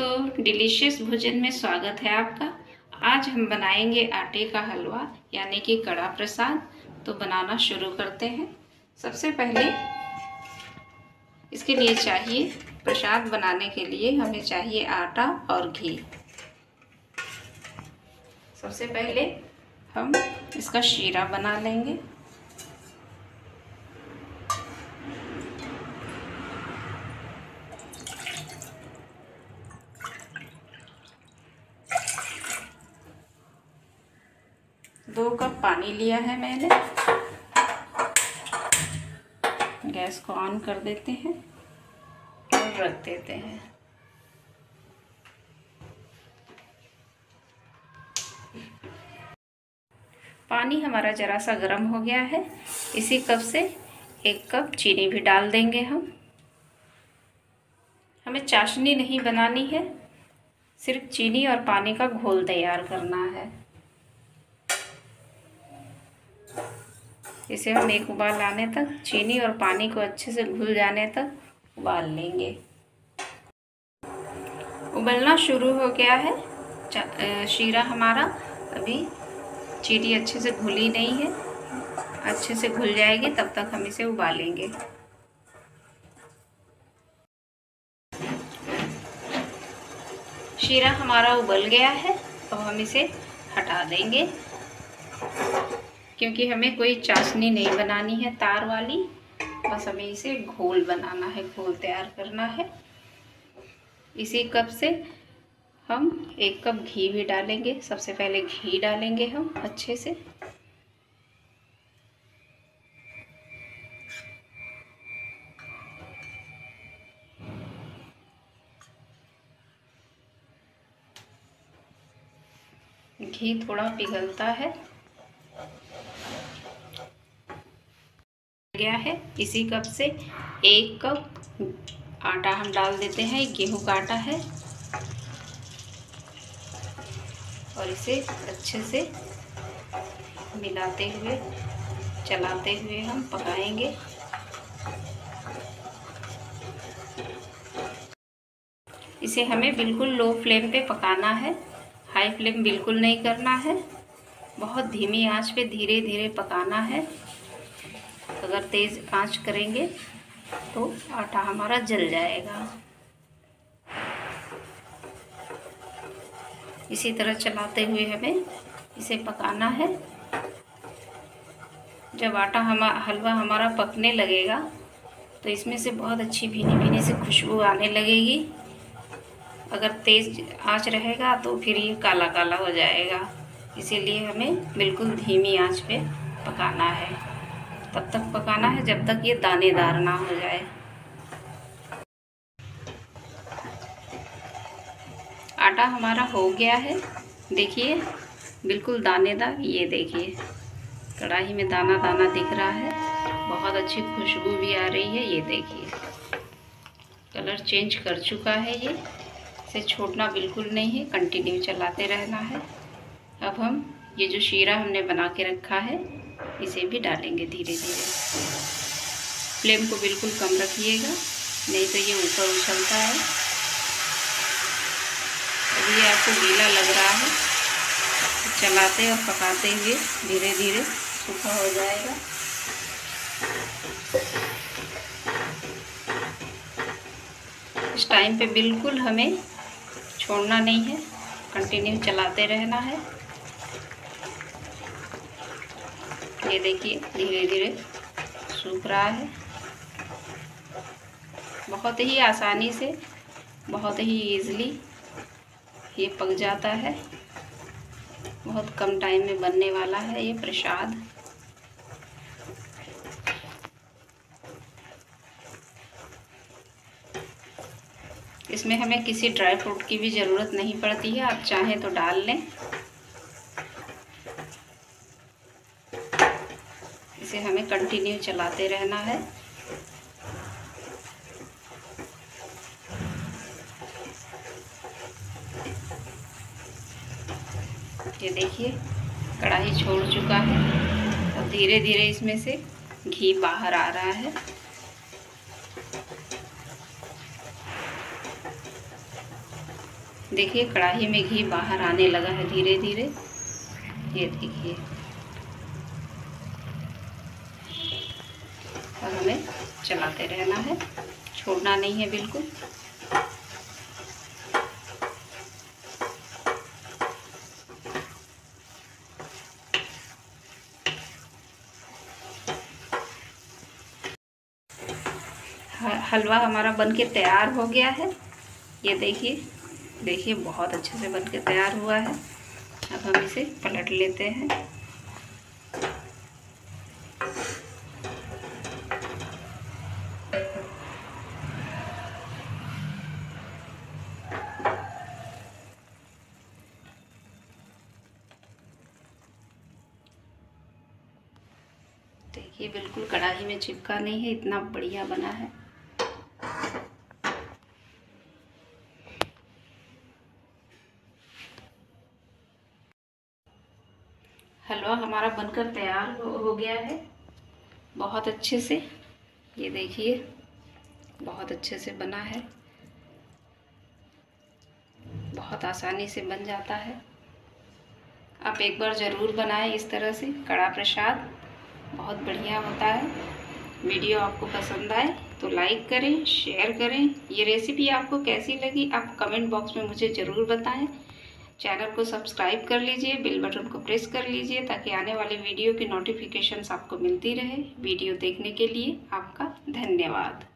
दोस्तों, डिलीशियस भोजन में स्वागत है आपका। आज हम बनाएंगे आटे का हलवा यानी कि कड़ा प्रसाद। तो बनाना शुरू करते हैं। सबसे पहले इसके लिए चाहिए, प्रसाद बनाने के लिए हमें चाहिए आटा और घी। सबसे पहले हम इसका शीरा बना लेंगे। दो कप पानी लिया है मैंने। गैस को ऑन कर देते हैं और रख देते हैं। पानी हमारा ज़रा सा गर्म हो गया है। इसी कप से 1 कप चीनी भी डाल देंगे हम। हमें चाशनी नहीं बनानी है, सिर्फ चीनी और पानी का घोल तैयार करना है। इसे हम एक उबाल आने तक, चीनी और पानी को अच्छे से घुल जाने तक उबाल लेंगे। उबलना शुरू हो गया है शीरा हमारा। अभी चीनी अच्छे से घुली नहीं है, अच्छे से घुल जाएगी तब तक हम इसे उबालेंगे। शीरा हमारा उबल गया है, अब हम इसे हटा देंगे क्योंकि हमें कोई चाशनी नहीं बनानी है तार वाली। बस हमें इसे घोल बनाना है, घोल तैयार करना है। इसी कप से हम 1 कप घी भी डालेंगे। सबसे पहले घी डालेंगे हम अच्छे से। घी थोड़ा पिघलता है गया है। इसी कप से 1 कप आटा हम डाल देते हैं। गेहूं का आटा है और इसे अच्छे से मिलाते हुए, चलाते हुए हम पकाएंगे। इसे हमें बिल्कुल लो फ्लेम पे पकाना है, हाई फ्लेम बिल्कुल नहीं करना है। बहुत धीमी आंच पे धीरे धीरे पकाना है। अगर तेज़ आंच करेंगे तो आटा हमारा जल जाएगा। इसी तरह चलाते हुए हमें इसे पकाना है। जब आटा हलवा हमारा पकने लगेगा तो इसमें से बहुत अच्छी भीनी भीनी से खुशबू आने लगेगी। अगर तेज़ आंच रहेगा तो फिर ये काला काला हो जाएगा। इसीलिए हमें बिल्कुल धीमी आंच पे पकाना है, तब तक पकाना है जब तक ये दानेदार ना हो जाए। आटा हमारा हो गया है, देखिए बिल्कुल दानेदार। ये देखिए कढ़ाई में दाना दाना दिख रहा है, बहुत अच्छी खुशबू भी आ रही है। ये देखिए कलर चेंज कर चुका है। ये इसे छोड़ना बिल्कुल नहीं है, कंटिन्यू चलाते रहना है। अब हम ये जो शीरा हमने बना के रखा है इसे भी डालेंगे धीरे धीरे। फ्लेम को बिल्कुल कम रखिएगा, नहीं तो ये ऊपर उछलता है। अभी ये आपको गीला लग रहा है, चलाते और पकाते हुए धीरे धीरे सूखा हो जाएगा। इस टाइम पे बिल्कुल हमें छोड़ना नहीं है, कंटिन्यू चलाते रहना है। ये देखिए धीरे धीरे सूख रहा है। बहुत ही आसानी से, बहुत ही ईज़िली ये पक जाता है। बहुत कम टाइम में बनने वाला है ये प्रसाद। इसमें हमें किसी ड्राई फ्रूट की भी ज़रूरत नहीं पड़ती है, आप चाहें तो डाल लें। इसे हमें कंटिन्यू चलाते रहना है। ये देखिए कढ़ाई छोड़ चुका है और धीरे धीरे इसमें से घी बाहर आ रहा है। देखिए कढ़ाई में घी बाहर आने लगा है धीरे धीरे। ये देखिए, और हमें चलाते रहना है, छोड़ना नहीं है बिल्कुल। हलवा हमारा बनके तैयार हो गया है। ये देखिए, देखिए बहुत अच्छे से बनके तैयार हुआ है। अब हम इसे पलट लेते हैं। देखिए बिल्कुल कढ़ाई में चिपका नहीं है, इतना बढ़िया बना है। हलवा हमारा बनकर तैयार हो गया है बहुत अच्छे से। ये देखिए बहुत अच्छे से बना है, बहुत आसानी से बन जाता है। आप एक बार ज़रूर बनाएं इस तरह से। कड़ा प्रसाद बहुत बढ़िया होता है। वीडियो आपको पसंद आए तो लाइक करें, शेयर करें। ये रेसिपी आपको कैसी लगी आप कमेंट बॉक्स में मुझे ज़रूर बताएं। चैनल को सब्सक्राइब कर लीजिए, बेल बटन को प्रेस कर लीजिए ताकि आने वाले वीडियो की नोटिफिकेशंस आपको मिलती रहे। वीडियो देखने के लिए आपका धन्यवाद।